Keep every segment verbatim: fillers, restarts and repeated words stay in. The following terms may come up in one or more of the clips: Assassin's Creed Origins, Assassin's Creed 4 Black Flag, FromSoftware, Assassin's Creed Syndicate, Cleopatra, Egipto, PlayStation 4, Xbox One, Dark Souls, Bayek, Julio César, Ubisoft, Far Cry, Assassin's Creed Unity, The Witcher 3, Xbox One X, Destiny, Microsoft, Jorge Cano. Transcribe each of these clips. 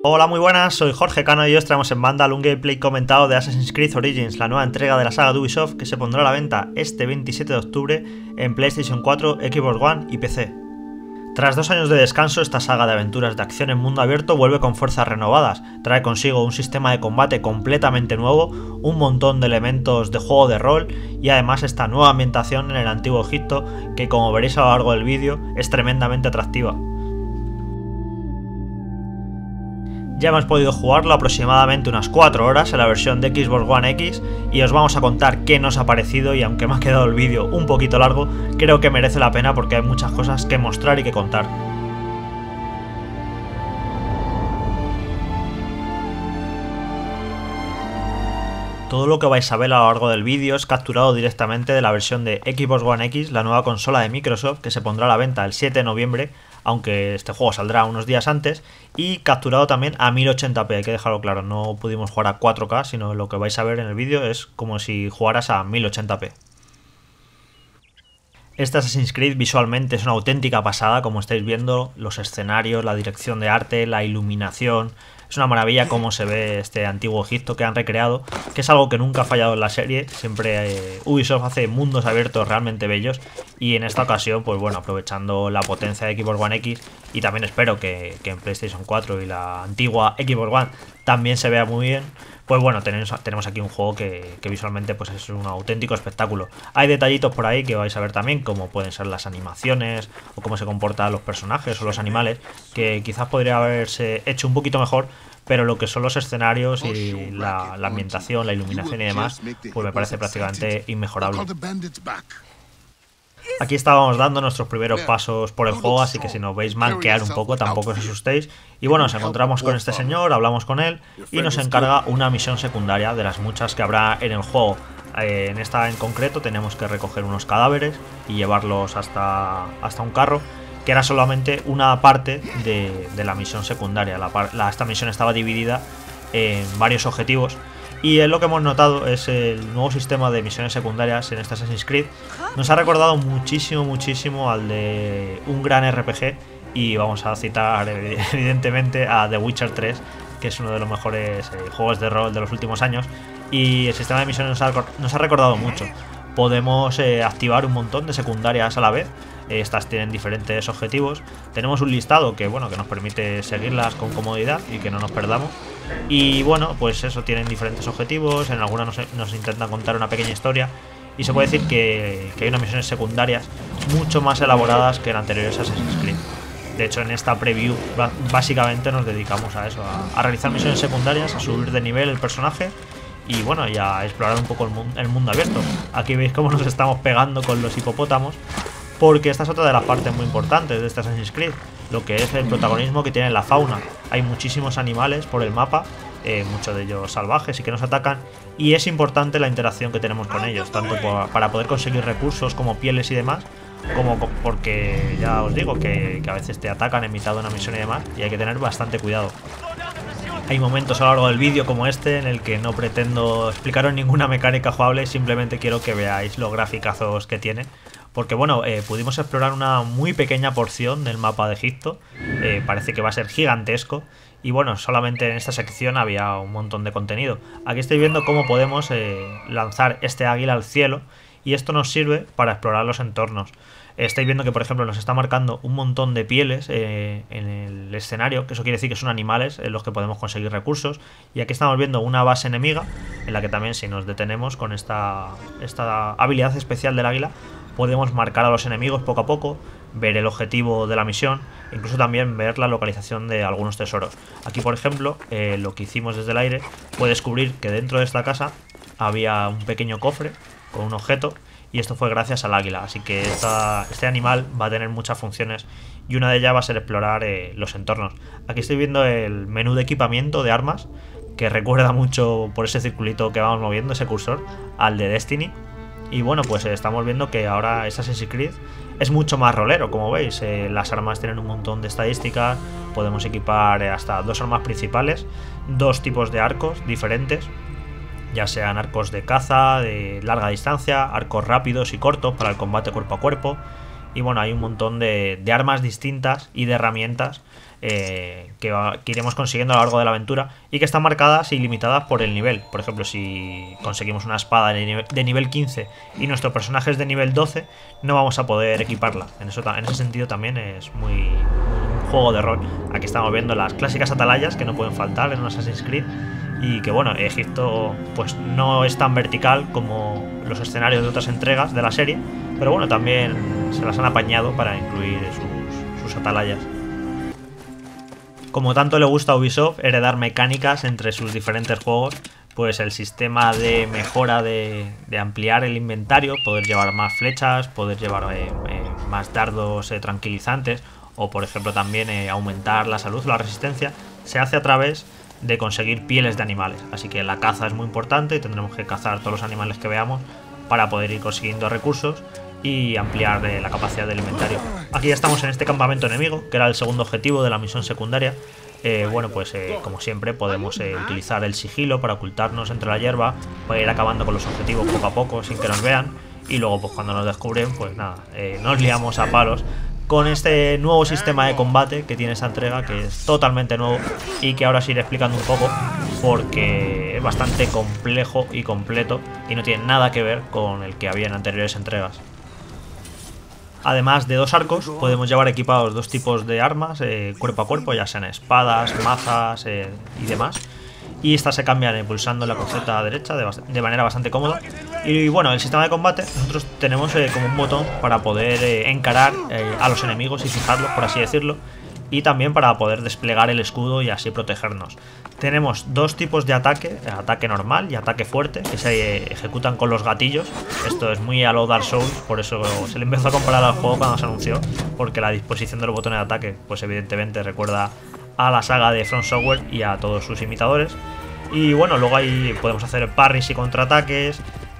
Hola, muy buenas, soy Jorge Cano y os traemos en banda un gameplay comentado de Assassin's Creed Origins, la nueva entrega de la saga de Ubisoft que se pondrá a la venta este veintisiete de octubre en PlayStation cuatro, Xbox One y P C. Tras dos años de descanso, esta saga de aventuras de acción en mundo abierto vuelve con fuerzas renovadas, trae consigo un sistema de combate completamente nuevo, un montón de elementos de juego de rol y además esta nueva ambientación en el antiguo Egipto que, como veréis a lo largo del vídeo, es tremendamente atractiva. Ya hemos podido jugarlo aproximadamente unas cuatro horas en la versión de Xbox One X y os vamos a contar qué nos ha parecido, y aunque me ha quedado el vídeo un poquito largo, creo que merece la pena porque hay muchas cosas que mostrar y que contar. Todo lo que vais a ver a lo largo del vídeo es capturado directamente de la versión de Xbox One X, la nueva consola de Microsoft que se pondrá a la venta el siete de noviembre, aunque este juego saldrá unos días antes, y capturado también a mil ochenta p, hay que dejarlo claro, no pudimos jugar a cuatro K, sino lo que vais a ver en el vídeo es como si jugaras a mil ochenta p. Este Assassin's Creed visualmente es una auténtica pasada, como estáis viendo, los escenarios, la dirección de arte, la iluminación. Es una maravilla cómo se ve este antiguo Egipto que han recreado, que es algo que nunca ha fallado en la serie. Siempre eh, Ubisoft hace mundos abiertos realmente bellos y en esta ocasión, pues bueno, aprovechando la potencia de Xbox One X, y también espero que, que en PlayStation cuatro y la antigua Xbox One también se vea muy bien, pues bueno, tenemos, tenemos aquí un juego que, que visualmente pues es un auténtico espectáculo. Hay detallitos por ahí que vais a ver también, como pueden ser las animaciones o cómo se comportan los personajes o los animales, que quizás podría haberse hecho un poquito mejor, pero lo que son los escenarios y la, la ambientación, la iluminación y demás, pues me parece prácticamente inmejorable. Aquí estábamos dando nuestros primeros pasos por el juego, así que si nos veis manquear un poco tampoco os asustéis. Y bueno, nos encontramos con este señor, hablamos con él y nos encarga una misión secundaria de las muchas que habrá en el juego. En esta en concreto tenemos que recoger unos cadáveres y llevarlos hasta, hasta un carro, que era solamente una parte de, de la misión secundaria. La, la, esta misión estaba dividida en varios objetivos. Y es lo que hemos notado, es el nuevo sistema de misiones secundarias en este Assassin's Creed. Nos ha recordado muchísimo, muchísimo al de un gran R P G, y vamos a citar evidentemente a The Witcher tres, que es uno de los mejores juegos de rol de los últimos años, y el sistema de misiones nos ha, nos ha recordado mucho. Podemos eh, activar un montón de secundarias a la vez. Estas tienen diferentes objetivos. Tenemos un listado que, bueno, que nos permite seguirlas con comodidad y que no nos perdamos. Y bueno, pues eso, tienen diferentes objetivos. En algunas nos, nos intentan contar una pequeña historia. Y se puede decir que, que hay unas misiones secundarias mucho más elaboradas que en anteriores Assassin's Creed. De hecho, en esta preview básicamente nos dedicamos a eso, a, a realizar misiones secundarias, a subir de nivel el personaje y bueno, y a explorar un poco el mundo, el mundo abierto. Aquí veis cómo nos estamos pegando con los hipopótamos, porque esta es otra de las partes muy importantes de este Assassin's Creed, lo que es el protagonismo que tiene la fauna. Hay muchísimos animales por el mapa, eh, muchos de ellos salvajes y que nos atacan, y es importante la interacción que tenemos con ellos, tanto por, para poder conseguir recursos como pieles y demás, como porque ya os digo que, que a veces te atacan en mitad de una misión y demás, y hay que tener bastante cuidado. Hay momentos a lo largo del vídeo como este en el que no pretendo explicaros ninguna mecánica jugable, simplemente quiero que veáis los graficazos que tiene. Porque bueno, eh, pudimos explorar una muy pequeña porción del mapa de Egipto, eh, parece que va a ser gigantesco, y bueno, solamente en esta sección había un montón de contenido. Aquí estáis viendo cómo podemos eh, lanzar este águila al cielo, y esto nos sirve para explorar los entornos. Estáis viendo que, por ejemplo, nos está marcando un montón de pieles eh, en el escenario, que eso quiere decir que son animales en los que podemos conseguir recursos. Y aquí estamos viendo una base enemiga, en la que también, si nos detenemos con esta, esta habilidad especial del águila, podemos marcar a los enemigos poco a poco, ver el objetivo de la misión, incluso también ver la localización de algunos tesoros. Aquí, por ejemplo, eh, lo que hicimos desde el aire fue descubrir que dentro de esta casa había un pequeño cofre con un objeto, y esto fue gracias al águila. Así que esta, este animal va a tener muchas funciones, y una de ellas va a ser explorar eh, los entornos. Aquí estoy viendo el menú de equipamiento de armas, que recuerda mucho, por ese circulito que vamos moviendo, ese cursor, al de Destiny. Y bueno, pues estamos viendo que ahora Assassin's Creed es mucho más rolero, como veis. Eh, las armas tienen un montón de estadísticas, podemos equipar hasta dos armas principales, dos tipos de arcos diferentes, ya sean arcos de caza, de larga distancia, arcos rápidos y cortos para el combate cuerpo a cuerpo. y bueno, hay un montón de, de armas distintas y de herramientas eh, que, va, que iremos consiguiendo a lo largo de la aventura y que están marcadas y limitadas por el nivel. Por ejemplo, si conseguimos una espada de nivel, de nivel quince y nuestro personaje es de nivel doce, no vamos a poder equiparla. En, eso, en ese sentido también es muy juego de rol. Aquí estamos viendo las clásicas atalayas que no pueden faltar en un Assassin's Creed. Y que bueno, Egipto pues no es tan vertical como los escenarios de otras entregas de la serie, pero bueno, también se las han apañado para incluir sus, sus atalayas. Como tanto le gusta a Ubisoft heredar mecánicas entre sus diferentes juegos, pues el sistema de mejora de, de ampliar el inventario, poder llevar más flechas, poder llevar eh, eh, más dardos eh, tranquilizantes, o por ejemplo también eh, aumentar la salud o la resistencia, se hace a través de conseguir pieles de animales. Así que la caza es muy importante y tendremos que cazar todos los animales que veamos para poder ir consiguiendo recursos y ampliar eh, la capacidad del inventario. Aquí ya estamos en este campamento enemigo, que era el segundo objetivo de la misión secundaria. Eh, bueno, pues eh, como siempre podemos eh, utilizar el sigilo para ocultarnos entre la hierba, para ir acabando con los objetivos poco a poco sin que nos vean, y luego pues cuando nos descubren, pues nada, eh, nos liamos a palos con este nuevo sistema de combate que tiene esta entrega, que es totalmente nuevo y que ahora os iré explicando un poco porque es bastante complejo y completo y no tiene nada que ver con el que había en anteriores entregas. Además de dos arcos, podemos llevar equipados dos tipos de armas eh, cuerpo a cuerpo, ya sean espadas, mazas eh, y demás. Y estas se cambian pulsando la cruceta derecha de, de manera bastante cómoda. Y bueno, el sistema de combate, nosotros tenemos eh, como un botón para poder eh, encarar eh, a los enemigos y fijarlos, por así decirlo, y también para poder desplegar el escudo y así protegernos. Tenemos dos tipos de ataque, ataque normal y ataque fuerte, que se eh, ejecutan con los gatillos. Esto es muy a lo Dark Souls, por eso se le empezó a comparar al juego cuando se anunció, porque la disposición de los botones de ataque pues evidentemente recuerda a la saga de FromSoftware y a todos sus imitadores. Y bueno, luego ahí podemos hacer parries y contraataques,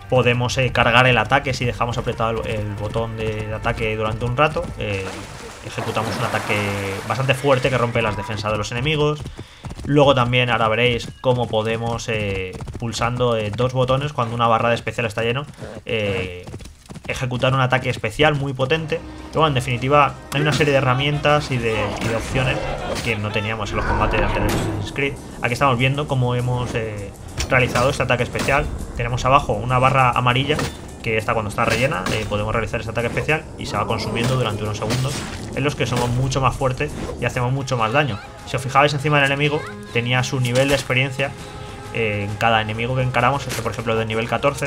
podemos eh, cargar el ataque si dejamos apretado el, el botón de, de ataque durante un rato. Eh, ejecutamos un ataque bastante fuerte que rompe las defensas de los enemigos. Luego también ahora veréis cómo podemos, eh, pulsando eh, dos botones cuando una barra de especial está lleno, eh, ejecutar un ataque especial muy potente. Pero bueno, en definitiva hay una serie de herramientas y de, y de opciones que no teníamos en los combates de Assassin's Creed. Aquí estamos viendo cómo hemos eh, realizado este ataque especial. Tenemos abajo una barra amarilla que esta, cuando está rellena, eh, podemos realizar este ataque especial y se va consumiendo durante unos segundos en los que somos mucho más fuertes y hacemos mucho más daño. Si os fijabais encima del enemigo, tenía su nivel de experiencia eh, en cada enemigo que encaramos. Este por ejemplo es de nivel catorce.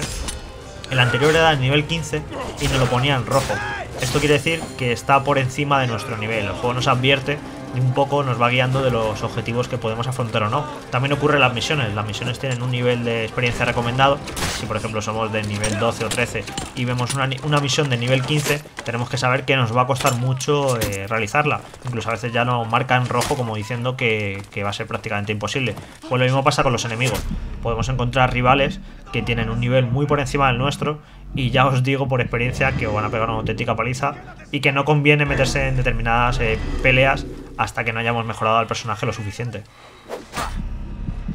El anterior era de nivel quince y nos lo ponía en rojo. Esto quiere decir que está por encima de nuestro nivel. El juego nos advierte y un poco nos va guiando de los objetivos que podemos afrontar o no. También ocurre en las misiones. Las misiones tienen un nivel de experiencia recomendado. Si por ejemplo somos de nivel doce o trece y vemos una, una misión de nivel quince, tenemos que saber que nos va a costar mucho eh, realizarla. Incluso a veces ya nos marca en rojo como diciendo que, que va a ser prácticamente imposible. Pues lo mismo pasa con los enemigos. Podemos encontrar rivales que tienen un nivel muy por encima del nuestro y ya os digo por experiencia que os van a pegar una auténtica paliza y que no conviene meterse en determinadas eh, peleas hasta que no hayamos mejorado al personaje lo suficiente.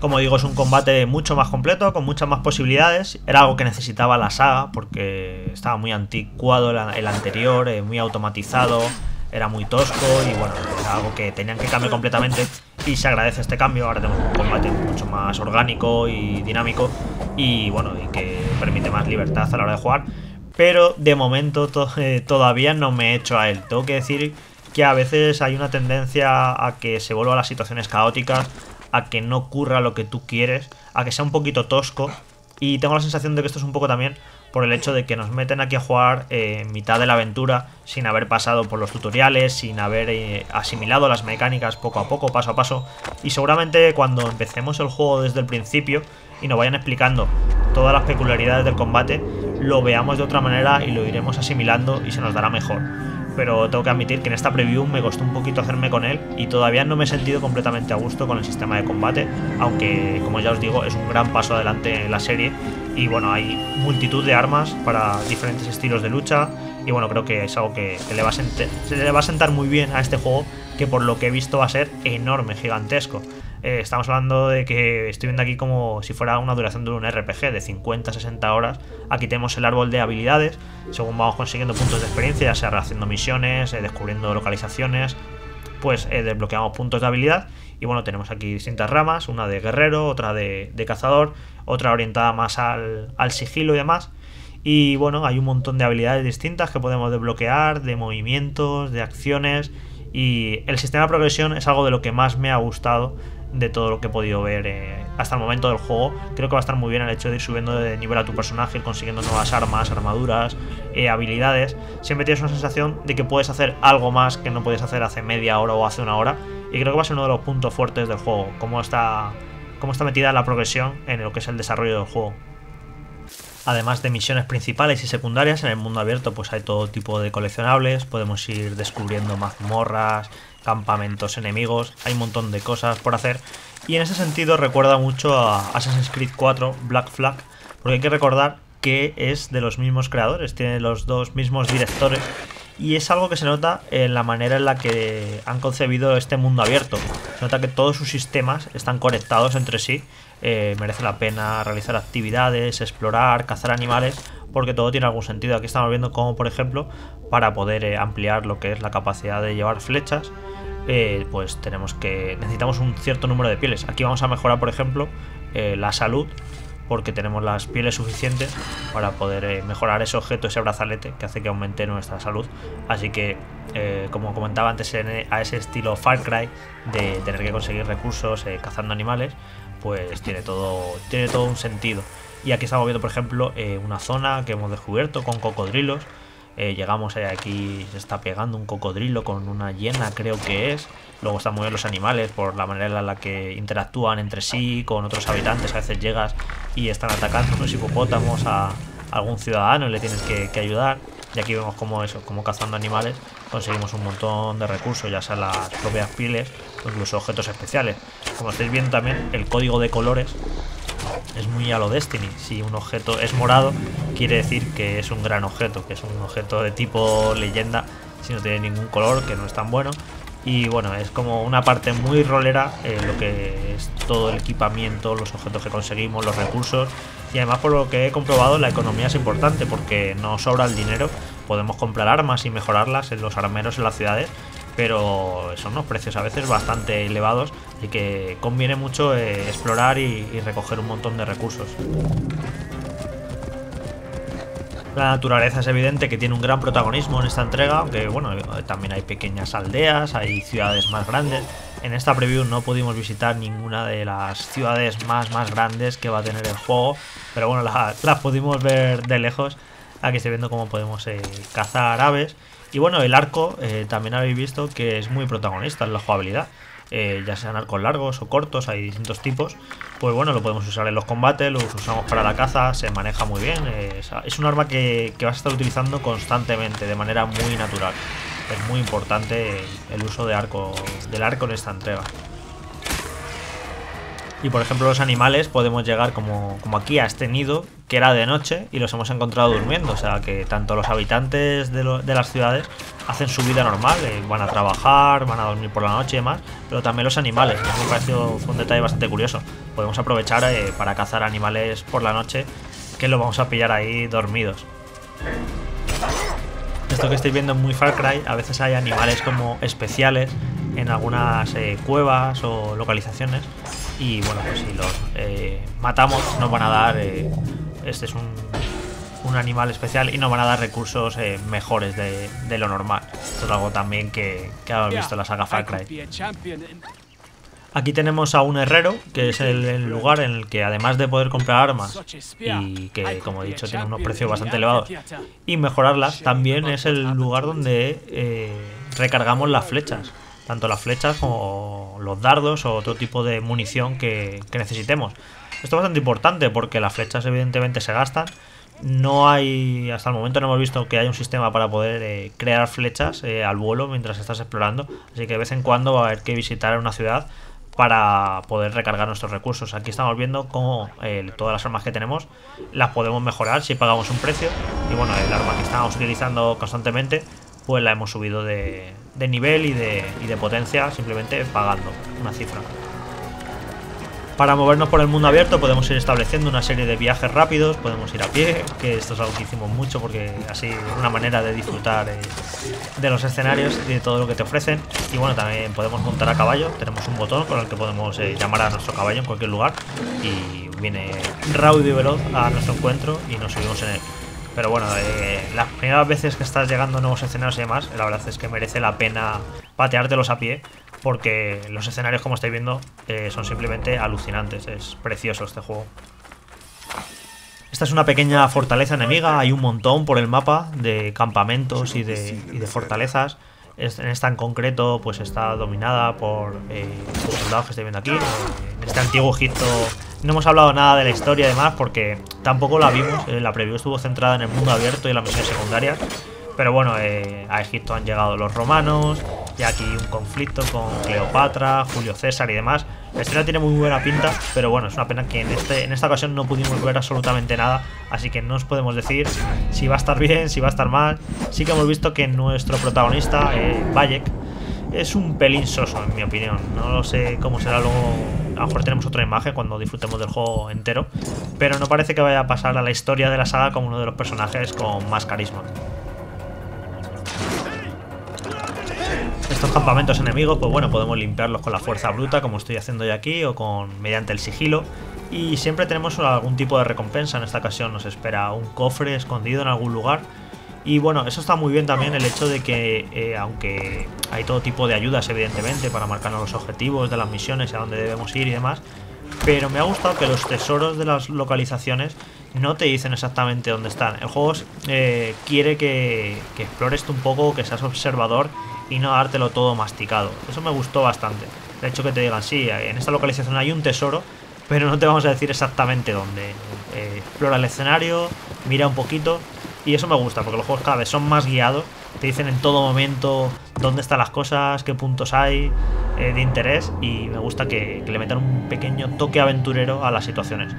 Como digo, es un combate mucho más completo, con muchas más posibilidades. Era algo que necesitaba la saga porque estaba muy anticuado el anterior, eh, muy automatizado, era muy tosco y bueno, era algo que tenían que cambiar completamente y se agradece este cambio. Ahora tenemos un combate mucho más orgánico y dinámico y bueno, y que permite más libertad a la hora de jugar, pero de momento to- eh, todavía no me he hecho a él. Tengo que decir que a veces hay una tendencia a que se vuelva a las situaciones caóticas, a que no ocurra lo que tú quieres, a que sea un poquito tosco, y tengo la sensación de que esto es un poco también por el hecho de que nos meten aquí a jugar eh, en mitad de la aventura sin haber pasado por los tutoriales, sin haber eh, asimilado las mecánicas poco a poco, paso a paso, y seguramente cuando empecemos el juego desde el principio y nos vayan explicando todas las peculiaridades del combate, lo veamos de otra manera y lo iremos asimilando y se nos dará mejor. Pero tengo que admitir que en esta preview me costó un poquito hacerme con él y todavía no me he sentido completamente a gusto con el sistema de combate, aunque como ya os digo es un gran paso adelante en la serie y bueno, hay multitud de armas para diferentes estilos de lucha y bueno, creo que es algo que, que le va a sentar, se le va a sentar muy bien a este juego que por lo que he visto va a ser enorme, gigantesco. Eh, estamos hablando de que estoy viendo aquí como si fuera una duración de un R P G de cincuenta a sesenta horas. Aquí tenemos el árbol de habilidades, según vamos consiguiendo puntos de experiencia, ya sea haciendo misiones, eh, descubriendo localizaciones, pues eh, desbloqueamos puntos de habilidad. Y bueno, tenemos aquí distintas ramas, una de guerrero, otra de, de cazador, otra orientada más al, al sigilo y demás. Y bueno, hay un montón de habilidades distintas que podemos desbloquear, de movimientos, de acciones, y el sistema de progresión es algo de lo que más me ha gustado de todo lo que he podido ver eh, hasta el momento del juego. Creo que va a estar muy bien el hecho de ir subiendo de nivel a tu personaje, ir consiguiendo nuevas armas, armaduras, eh, habilidades. Siempre tienes una sensación de que puedes hacer algo más que no podías hacer hace media hora o hace una hora, y creo que va a ser uno de los puntos fuertes del juego, cómo está, cómo está metida la progresión en lo que es el desarrollo del juego. Además de misiones principales y secundarias, en el mundo abierto pues hay todo tipo de coleccionables, podemos ir descubriendo mazmorras, campamentos enemigos, hay un montón de cosas por hacer, y en ese sentido recuerda mucho a Assassin's Creed cuatro Black Flag, porque hay que recordar que es de los mismos creadores, tiene los dos mismos directores, y es algo que se nota en la manera en la que han concebido este mundo abierto. Se nota que todos sus sistemas están conectados entre sí. Eh, merece la pena realizar actividades, explorar, cazar animales, porque todo tiene algún sentido. Aquí estamos viendo cómo, por ejemplo, para poder eh, ampliar lo que es la capacidad de llevar flechas, eh, pues tenemos que necesitamos un cierto número de pieles. Aquí vamos a mejorar, por ejemplo, eh, la salud, porque tenemos las pieles suficientes para poder eh, mejorar ese objeto, ese brazalete, que hace que aumente nuestra salud. Así que, eh, como comentaba antes, en, a ese estilo Far Cry, de tener que conseguir recursos eh, cazando animales, pues tiene todo, tiene todo un sentido. Y aquí estamos viendo, por ejemplo, eh, una zona que hemos descubierto con cocodrilos. Eh, llegamos eh, aquí, se está pegando un cocodrilo con una hiena, creo que es. Luego están muy bien los animales por la manera en la que interactúan entre sí, con otros habitantes. A veces llegas y están atacando unos hipopótamos a algún ciudadano y le tienes que, que ayudar. Y aquí vemos cómo eso, cómo cazando animales conseguimos un montón de recursos, ya sea las propias pieles o incluso objetos especiales. Como estáis viendo también, el código de colores es muy a lo Destiny. Si un objeto es morado, quiere decir que es un gran objeto, que es un objeto de tipo leyenda, si no tiene ningún color, que no es tan bueno. Y bueno, es como una parte muy rolera, eh, lo que es todo el equipamiento, los objetos que conseguimos, los recursos. Y además, por lo que he comprobado, la economía es importante porque no sobra el dinero. Podemos comprar armas y mejorarlas en los armeros en las ciudades, pero son unos precios a veces bastante elevados, así que conviene mucho eh, explorar y, y recoger un montón de recursos. La naturaleza es evidente que tiene un gran protagonismo en esta entrega, aunque bueno, también hay pequeñas aldeas, hay ciudades más grandes. En esta preview no pudimos visitar ninguna de las ciudades más, más grandes que va a tener el juego, pero bueno, las la pudimos ver de lejos. Aquí estoy viendo cómo podemos eh, cazar aves. Y bueno, el arco eh, también habéis visto que es muy protagonista en la jugabilidad. Eh, ya sean arcos largos o cortos, hay distintos tipos. Pues bueno, lo podemos usar en los combates, lo usamos para la caza, se maneja muy bien. eh, es, es un arma que, que vas a estar utilizando constantemente, de manera muy natural. Es muy importante el, el uso de arco, del arco en esta entrega. Y por ejemplo, los animales podemos llegar como, como aquí a este nido, que era de noche, y los hemos encontrado durmiendo. O sea que tanto los habitantes de, lo, de las ciudades hacen su vida normal, eh, van a trabajar, van a dormir por la noche y demás, pero también los animales. Me ha parecido un detalle bastante curioso. Podemos aprovechar eh, para cazar animales por la noche, que los vamos a pillar ahí dormidos. Esto que estáis viendo es muy Far Cry. A veces hay animales como especiales en algunas eh, cuevas o localizaciones. Y bueno, pues si los eh, matamos nos van a dar, eh, este es un, un animal especial y nos van a dar recursos eh, mejores de, de lo normal. Esto es algo también que, que habéis visto en la saga Far Cry. Aquí tenemos a un herrero, que es el, el lugar en el que además de poder comprar armas y que, como he dicho, tiene unos precios bastante elevados y mejorarlas, también es el lugar donde eh, recargamos las flechas. Tanto las flechas como los dardos o otro tipo de munición que, que necesitemos. Esto es bastante importante porque las flechas evidentemente se gastan. No hay, hasta el momento no hemos visto que haya un sistema para poder eh, crear flechas eh, al vuelo mientras estás explorando. Así que de vez en cuando va a haber que visitar una ciudad para poder recargar nuestros recursos. Aquí estamos viendo cómo eh, todas las armas que tenemos las podemos mejorar si pagamos un precio. Y bueno, el arma que estamos utilizando constantemente pues la hemos subido de, de nivel y de, y de potencia simplemente pagando una cifra. Para movernos por el mundo abierto podemos ir estableciendo una serie de viajes rápidos, podemos ir a pie, que esto es algo que hicimos mucho porque así es una manera de disfrutar eh, de los escenarios y de todo lo que te ofrecen. Y bueno, también podemos montar a caballo, tenemos un botón con el que podemos eh, llamar a nuestro caballo en cualquier lugar y viene rápido y veloz a nuestro encuentro y nos subimos en él. Pero bueno, eh, las primeras veces que estás llegando a nuevos escenarios y demás, la verdad es que merece la pena pateártelos a pie, porque los escenarios, como estáis viendo, eh, son simplemente alucinantes. Es precioso este juego. Esta es una pequeña fortaleza enemiga. Hay un montón por el mapa de campamentos y de, y de fortalezas. En esta en concreto pues está dominada por eh, los soldados que estáis viendo aquí. En este antiguo Egipto no hemos hablado nada de la historia además porque tampoco la vimos. La preview estuvo centrada en el mundo abierto y en las misiones secundarias. Pero bueno, eh, a Egipto han llegado los romanos, y aquí un conflicto con Cleopatra, Julio César y demás. La historia tiene muy buena pinta, pero bueno, es una pena que en, este, en esta ocasión no pudimos ver absolutamente nada, así que no os podemos decir si va a estar bien, si va a estar mal. Sí que hemos visto que nuestro protagonista, eh, Bayek, es un pelín soso, en mi opinión. No lo sé cómo será luego. A lo mejor tenemos otra imagen cuando disfrutemos del juego entero, pero no parece que vaya a pasar a la historia de la saga como uno de los personajes con más carisma. Estos campamentos enemigos, pues bueno, podemos limpiarlos con la fuerza bruta, como estoy haciendo yo aquí, o con mediante el sigilo. Y siempre tenemos algún tipo de recompensa. En esta ocasión nos espera un cofre escondido en algún lugar. Y bueno, eso está muy bien también, el hecho de que, eh, aunque hay todo tipo de ayudas, evidentemente, para marcarnos los objetivos de las misiones, a dónde debemos ir y demás, pero me ha gustado que los tesoros de las localizaciones no te dicen exactamente dónde están. El juego eh, quiere que, que explores tú un poco, que seas observador y no dártelo todo masticado. Eso me gustó bastante. De hecho, que te digan, sí, en esta localización hay un tesoro, pero no te vamos a decir exactamente dónde. Eh, explora el escenario, mira un poquito, y eso me gusta, porque los juegos cada vez son más guiados. Te dicen en todo momento dónde están las cosas, qué puntos hay eh, de interés, y me gusta que, que le metan un pequeño toque aventurero a las situaciones.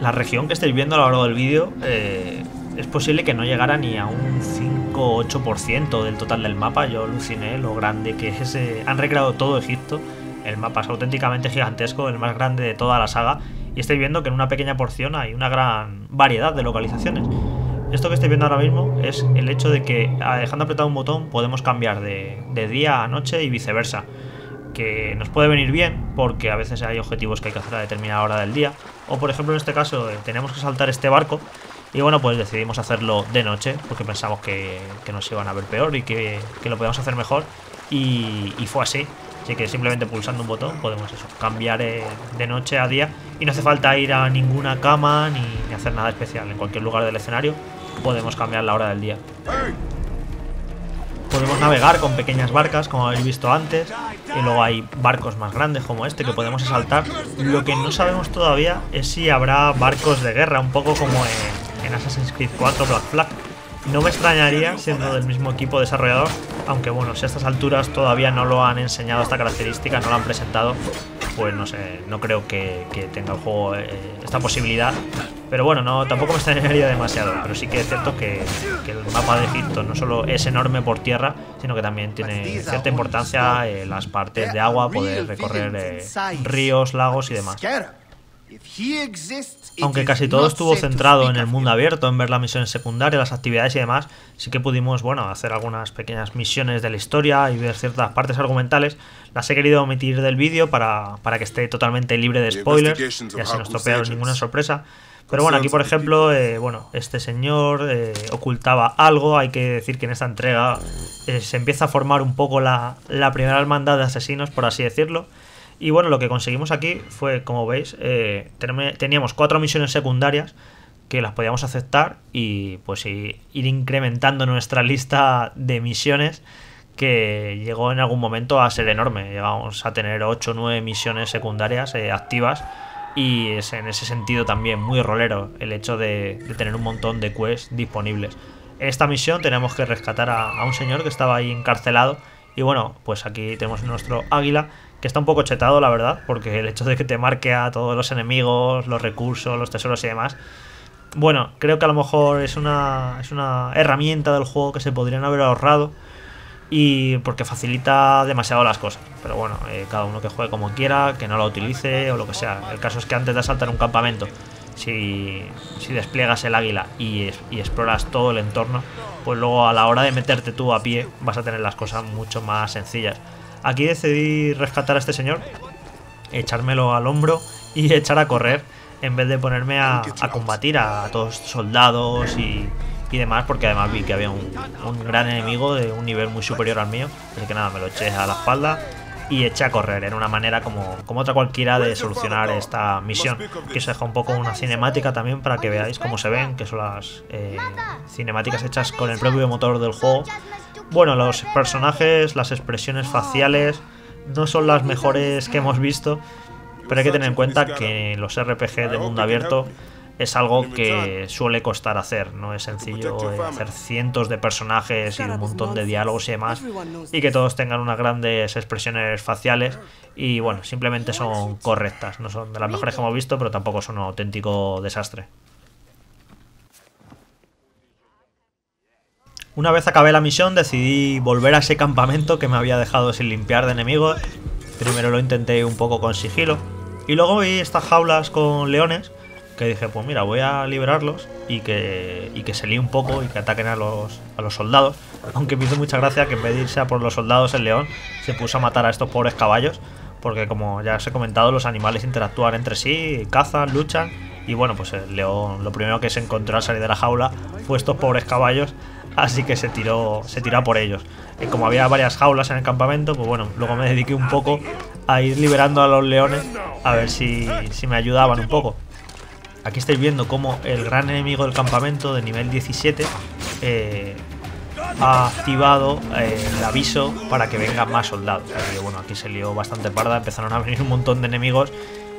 La región que estáis viendo a lo largo del vídeo eh, es posible que no llegara ni a un cinco u ocho por ciento del total del mapa. Yo aluciné lo grande que es. Eh, han recreado todo Egipto. El mapa es auténticamente gigantesco, el más grande de toda la saga. Y estáis viendo que en una pequeña porción hay una gran variedad de localizaciones. Esto que estáis viendo ahora mismo es el hecho de que, dejando apretado un botón, podemos cambiar de, de día a noche y viceversa. Que nos puede venir bien, porque a veces hay objetivos que hay que hacer a determinada hora del día. O por ejemplo en este caso, eh, tenemos que saltar este barco. Y bueno, pues decidimos hacerlo de noche porque pensamos que, que nos iban a ver peor y que, que lo podíamos hacer mejor. Y, y fue así. Así que simplemente pulsando un botón podemos eso, cambiar eh, de noche a día. Y no hace falta ir a ninguna cama ni, ni hacer nada especial. En cualquier lugar del escenario podemos cambiar la hora del día. Podemos navegar con pequeñas barcas, como habéis visto antes. Y luego hay barcos más grandes como este que podemos asaltar. Lo que no sabemos todavía es si habrá barcos de guerra, un poco como en... en Assassin's Creed cuatro Black Flag. No me extrañaría siendo del mismo equipo desarrollador, aunque bueno, si a estas alturas todavía no lo han enseñado esta característica, no lo han presentado, pues no sé, no creo que, que tenga el juego eh, esta posibilidad. Pero bueno, no, tampoco me extrañaría demasiado, pero sí que es cierto que, que el mapa de Egipto no solo es enorme por tierra, sino que también tiene cierta importancia eh, las partes de agua, poder recorrer eh, ríos, lagos y demás. Aunque casi todo estuvo centrado en el mundo abierto, en ver las misiones secundarias, las actividades y demás, sí que pudimos, bueno, hacer algunas pequeñas misiones de la historia y ver ciertas partes argumentales. Las he querido omitir del vídeo para, para que esté totalmente libre de spoilers y así no estropearos ninguna sorpresa. Pero bueno, aquí por ejemplo, eh, bueno, este señor eh, ocultaba algo. Hay que decir que en esta entrega eh, se empieza a formar un poco la, la primera hermandad de asesinos, por así decirlo. Y bueno, lo que conseguimos aquí fue, como veis, eh, teníamos cuatro misiones secundarias que las podíamos aceptar y pues ir incrementando nuestra lista de misiones, que llegó en algún momento a ser enorme. Llegamos a tener ocho o nueve misiones secundarias eh, activas, y es en ese sentido también muy rolero el hecho de, de tener un montón de quests disponibles. En esta misión tenemos que rescatar a, a un señor que estaba ahí encarcelado. Y bueno, pues aquí tenemos nuestro águila, que está un poco chetado, la verdad, porque el hecho de que te marque a todos los enemigos, los recursos, los tesoros y demás, Bueno, creo que a lo mejor es una, es una herramienta del juego que se podrían haber ahorrado, y porque facilita demasiado las cosas. Pero bueno, eh, cada uno que juegue como quiera, que no la utilice o lo que sea. El caso es que antes de asaltar un campamento, si, si despliegas el águila y, y exploras todo el entorno, pues luego a la hora de meterte tú a pie vas a tener las cosas mucho más sencillas. Aquí decidí rescatar a este señor, echármelo al hombro y echar a correr, en vez de ponerme a, a combatir a todos soldados y, y demás, porque además vi que había un, un gran enemigo de un nivel muy superior al mío. Así que nada, me lo eché a la espalda y eché a correr. Era una manera como, como otra cualquiera de solucionar esta misión. Que os dejo un poco una cinemática también para que veáis cómo se ven, que son las eh, cinemáticas hechas con el propio motor del juego. Bueno, los personajes, las expresiones faciales no son las mejores que hemos visto, pero hay que tener en cuenta que los R P G de mundo abierto es algo que suele costar hacer. No es sencillo hacer cientos de personajes y un montón de diálogos y demás, y que todos tengan unas grandes expresiones faciales. Y bueno, simplemente son correctas. No son de las mejores que hemos visto, pero tampoco son un auténtico desastre. Una vez acabé la misión, decidí volver a ese campamento que me había dejado sin limpiar de enemigos. Primero lo intenté un poco con sigilo, y luego vi estas jaulas con leones, que dije, pues mira, voy a liberarlos y que, y que se líe un poco y que ataquen a los, a los soldados. Aunque me hizo mucha gracia que en vez de irse a por los soldados, el león se puso a matar a estos pobres caballos, porque como ya os he comentado, los animales interactúan entre sí, cazan, luchan. Y bueno, pues el león lo primero que se encontró al salir de la jaula fue estos pobres caballos, así que se tiró, se tiró por ellos. Y como había varias jaulas en el campamento, pues bueno, luego me dediqué un poco a ir liberando a los leones, a ver si, si me ayudaban un poco. Aquí estáis viendo cómo el gran enemigo del campamento de nivel diecisiete eh, ha activado eh, el aviso para que vengan más soldados. Y bueno, aquí se lió bastante parda, empezaron a venir un montón de enemigos.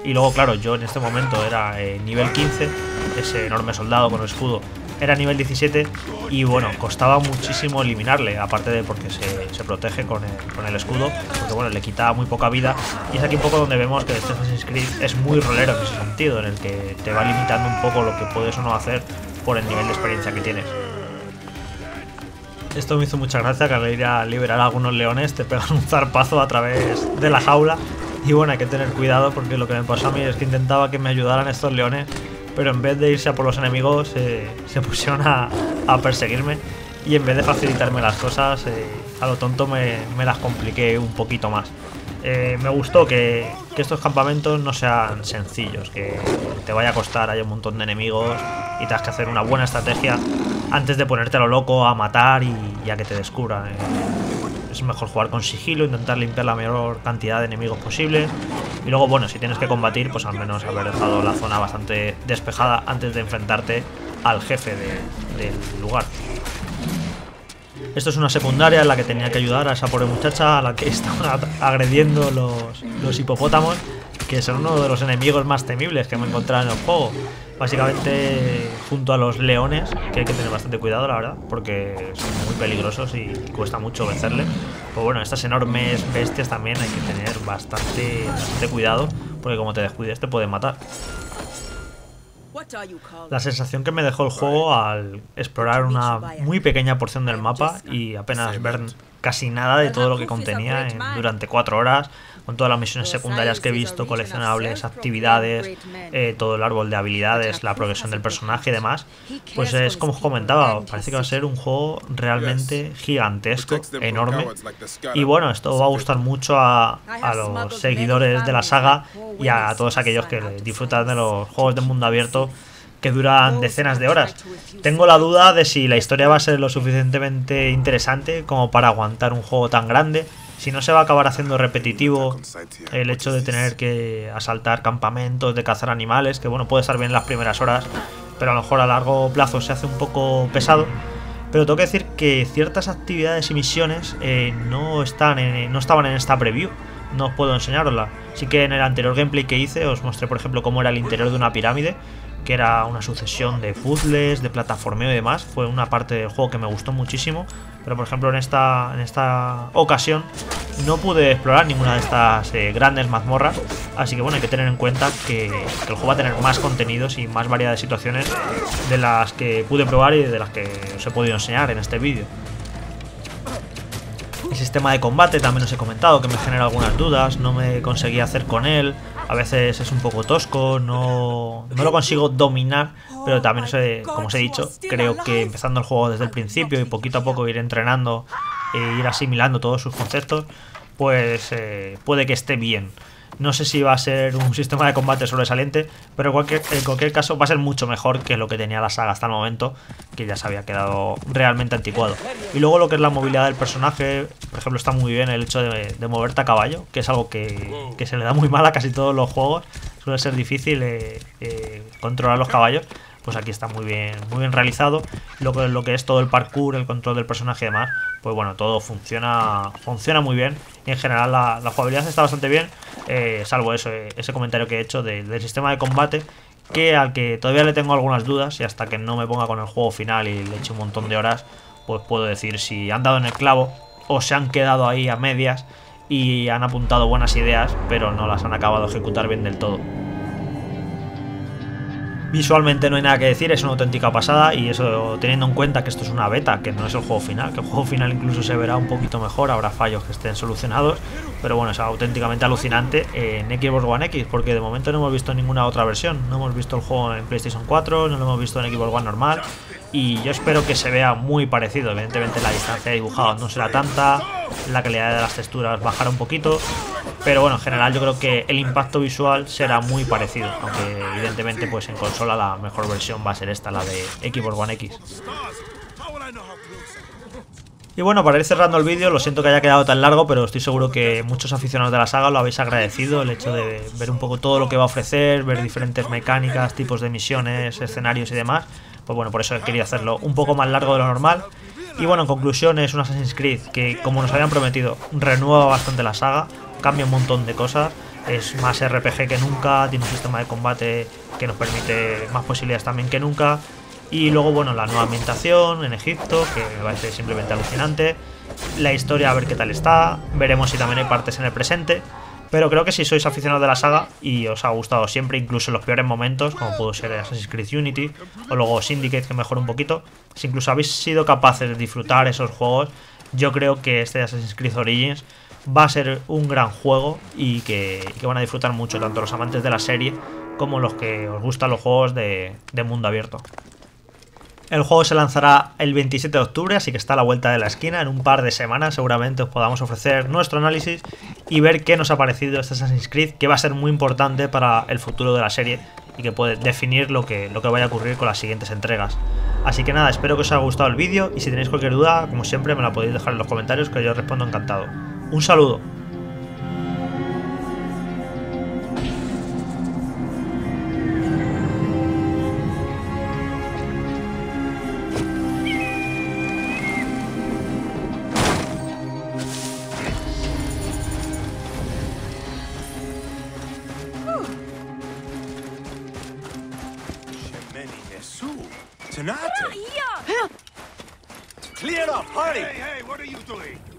Y luego, claro, yo en este momento era eh, nivel quince, ese enorme soldado con el escudo era nivel diecisiete, y bueno, costaba muchísimo eliminarle, aparte de porque se, se protege con el, con el escudo, porque bueno, le quitaba muy poca vida. Y es aquí un poco donde vemos que este Assassin's Creed es muy rolero en ese sentido, en el que te va limitando un poco lo que puedes o no hacer por el nivel de experiencia que tienes. Esto me hizo mucha gracia, que al ir a liberar a algunos leones te pegan un zarpazo a través de la jaula. Y bueno, hay que tener cuidado, porque lo que me pasó a mí es que intentaba que me ayudaran estos leones, pero en vez de irse a por los enemigos eh, se pusieron a, a perseguirme, y en vez de facilitarme las cosas, eh, a lo tonto me, me las compliqué un poquito más. Eh, me gustó que, que estos campamentos no sean sencillos, que te vaya a costar, hay un montón de enemigos y te has que hacer una buena estrategia antes de ponerte a lo loco a matar y, y a que te descubran. Eh. Es mejor jugar con sigilo, intentar limpiar la mayor cantidad de enemigos posible. Y luego, bueno, si tienes que combatir, pues al menos haber dejado la zona bastante despejada antes de enfrentarte al jefe de, del lugar. Esto es una secundaria en la que tenía que ayudar a esa pobre muchacha a la que estaban agrediendo los, los hipopótamos, que son uno de los enemigos más temibles que me he encontrado en el juego. Básicamente junto a los leones, que hay que tener bastante cuidado, la verdad, porque son muy peligrosos y cuesta mucho vencerles. Pues bueno, estas enormes bestias también hay que tener bastante, bastante cuidado, porque como te descuides te pueden matar. La sensación que me dejó el juego al explorar una muy pequeña porción del mapa y apenas ver casi nada de todo lo que contenía en, durante cuatro horas, con todas las misiones secundarias que he visto, coleccionables, actividades, eh, todo el árbol de habilidades, la progresión del personaje y demás, pues es como os comentaba, parece que va a ser un juego realmente gigantesco, enorme. Y bueno, esto va a gustar mucho a, a los seguidores de la saga y a todos aquellos que disfrutan de los juegos de mundo abierto que duran decenas de horas. Tengo la duda de si la historia va a ser lo suficientemente interesante como para aguantar un juego tan grande, si no se va a acabar haciendo repetitivo el hecho de tener que asaltar campamentos, de cazar animales, que bueno, puede estar bien las primeras horas, pero a lo mejor a largo plazo se hace un poco pesado. Pero tengo que decir que ciertas actividades y misiones eh, no, están en, no estaban en esta preview, no os puedo enseñarosla. Sí que en el anterior gameplay que hice os mostré, por ejemplo, cómo era el interior de una pirámide, que era una sucesión de puzzles, de plataformeo y demás. Fue una parte del juego que me gustó muchísimo, pero por ejemplo en esta, en esta ocasión no pude explorar ninguna de estas eh, grandes mazmorras. Así que bueno, hay que tener en cuenta que, que el juego va a tener más contenidos y más variedad de situaciones de las que pude probar y de las que os he podido enseñar en este vídeo. El sistema de combate también os he comentado que me genera algunas dudas, no me conseguí hacer con él, a veces es un poco tosco, no, no lo consigo dominar, pero también, os he, como os he dicho, creo que empezando el juego desde el principio y poquito a poco ir entrenando e ir asimilando todos sus conceptos, pues eh, puede que esté bien. No sé si va a ser un sistema de combate sobresaliente, pero en cualquier, en cualquier caso va a ser mucho mejor que lo que tenía la saga hasta el momento, que ya se había quedado realmente anticuado. Y luego lo que es la movilidad del personaje, por ejemplo, está muy bien el hecho de, de moverte a caballo, que es algo que, que se le da muy mal a casi todos los juegos. Suele ser difícil eh, eh, controlar los caballos. Pues aquí está muy bien, muy bien realizado. Lo que, lo que es todo el parkour, el control del personaje y demás, pues bueno, todo funciona funciona muy bien. Y en general la, la jugabilidad está bastante bien, eh, salvo eso, eh, ese comentario que he hecho de, del sistema de combate, que al que todavía le tengo algunas dudas, y hasta que no me ponga con el juego final y le eche un montón de horas, pues puedo decir si han dado en el clavo o se han quedado ahí a medias y han apuntado buenas ideas, pero no las han acabado de ejecutar bien del todo. Visualmente no hay nada que decir, es una auténtica pasada, y eso teniendo en cuenta que esto es una beta, que no es el juego final, que el juego final incluso se verá un poquito mejor, habrá fallos que estén solucionados, pero bueno, es auténticamente alucinante en Xbox One X, porque de momento no hemos visto ninguna otra versión, no hemos visto el juego en PlayStation cuatro, no lo hemos visto en Xbox One normal, y yo espero que se vea muy parecido. Evidentemente la distancia de dibujados no será tanta, la calidad de las texturas bajará un poquito, pero bueno, en general yo creo que el impacto visual será muy parecido, aunque evidentemente pues en consola la mejor versión va a ser esta, la de Xbox One X. Y bueno, para ir cerrando el vídeo, lo siento que haya quedado tan largo, pero estoy seguro que muchos aficionados de la saga lo habéis agradecido, el hecho de ver un poco todo lo que va a ofrecer, ver diferentes mecánicas, tipos de misiones, escenarios y demás. Pues bueno, por eso he querido hacerlo un poco más largo de lo normal. Y bueno, en conclusión, es un Assassin's Creed que, como nos habían prometido, renueva bastante la saga, cambia un montón de cosas, es más R P G que nunca, tiene un sistema de combate que nos permite más posibilidades también que nunca. Y luego, bueno, la nueva ambientación en Egipto, que me parece simplemente alucinante. La historia, a ver qué tal está. Veremos si también hay partes en el presente. Pero creo que si sois aficionados de la saga y os ha gustado siempre, incluso en los peores momentos, como pudo ser Assassin's Creed Unity o luego Syndicate, que mejoró un poquito, si incluso habéis sido capaces de disfrutar esos juegos, yo creo que este Assassin's Creed Origins va a ser un gran juego y que, que van a disfrutar mucho tanto los amantes de la serie como los que os gustan los juegos de, de mundo abierto. El juego se lanzará el veintisiete de octubre, así que está a la vuelta de la esquina. En un par de semanas seguramente os podamos ofrecer nuestro análisis y ver qué nos ha parecido este Assassin's Creed, que va a ser muy importante para el futuro de la serie y que puede definir lo que, lo que vaya a ocurrir con las siguientes entregas. Así que nada, espero que os haya gustado el vídeo y si tenéis cualquier duda, como siempre, me la podéis dejar en los comentarios, que yo os respondo encantado. Un saludo. Clear up, hurry! Hey, hey, what are you doing?